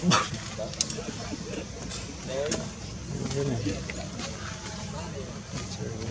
Hãy subscribe cho kênh Ghiền Mì Gõ để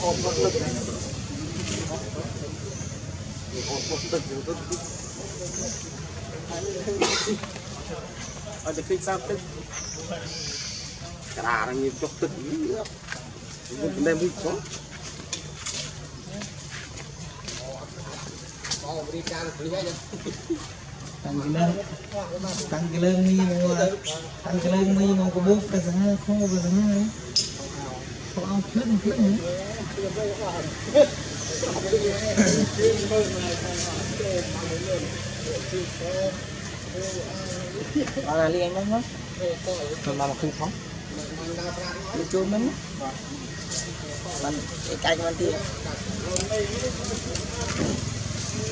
không bỏ lỡ những video hấp dẫn.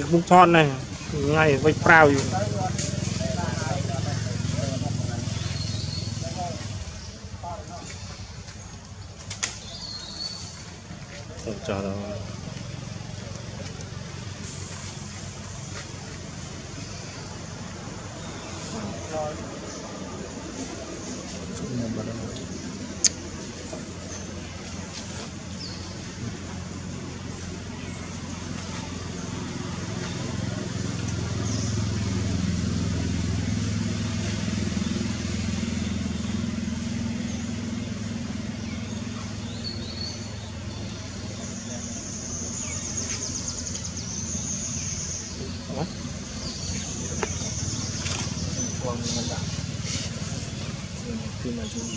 cái bút thon này ngay vây prao gì chờ đâu Hãy subscribe cho kênh Ghiền Mì Gõ để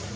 dẫn.